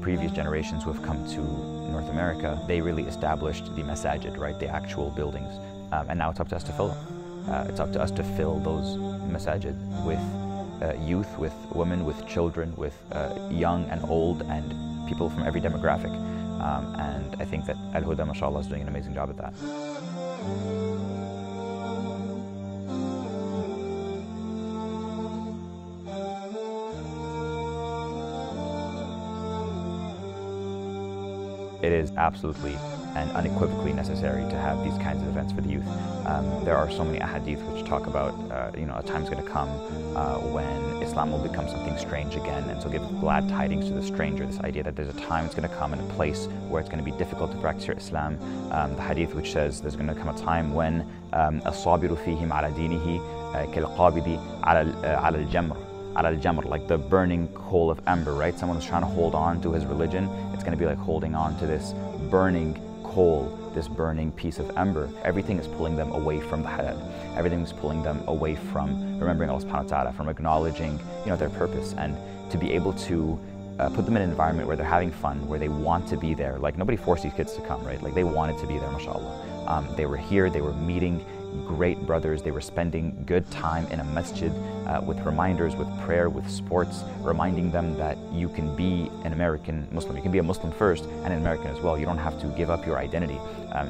previous generations who have come to North America, they really established the masajid, right, the actual buildings. And now it's up to us to fill them. It's up to us to fill those masajid with youth, with women, with children, with young and old, and people from every demographic. And I think that Al-Huda, mashallah, is doing an amazing job at that. It is absolutely and unequivocally necessary to have these kinds of events for the youth. There are so many ahadith which talk about, you know, a time's going to come when Islam will become something strange again, and so give glad tidings to the stranger. This idea that there's a time it's going to come and a place where it's going to be difficult to practice your Islam. The hadith which says there's going to come a time when as-sabiru fihim ala dinihi kal-qabidi ala al-jamr. Like the burning coal of ember, right? Someone who's trying to hold on to his religion, it's going to be like holding on to this burning coal, this burning piece of ember. Everything is pulling them away from the halal. Everything is pulling them away from remembering Allah subhanahu wa ta'ala, from acknowledging, you know, their purpose. And to be able to put them in an environment where they're having fun, where they want to be there. Like, nobody forced these kids to come, right? Like, they wanted to be there, mashallah. They were here, they were meeting great brothers, they were spending good time in a masjid with reminders, with prayer, with sports, reminding them that you can be an American Muslim, you can be a Muslim first and an American as well. You don't have to give up your identity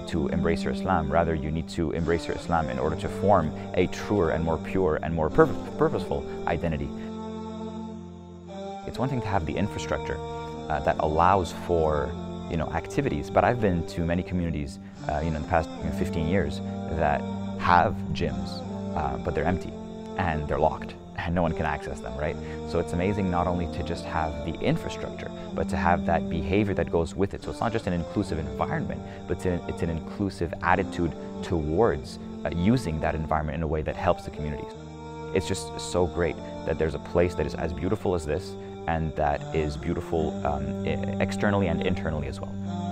to embrace your Islam. Rather, you need to embrace your Islam in order to form a truer and more pure and more purposeful identity. It's one thing to have the infrastructure that allows for, you know, activities, but I've been to many communities, you know, in the past 15 years that have gyms, but they're empty and they're locked and no one can access them, right? So it's amazing not only to just have the infrastructure, but to have that behavior that goes with it. So it's not just an inclusive environment, but it's an inclusive attitude towards using that environment in a way that helps the communities. It's just so great that there's a place that is as beautiful as this, and that is beautiful externally and internally as well.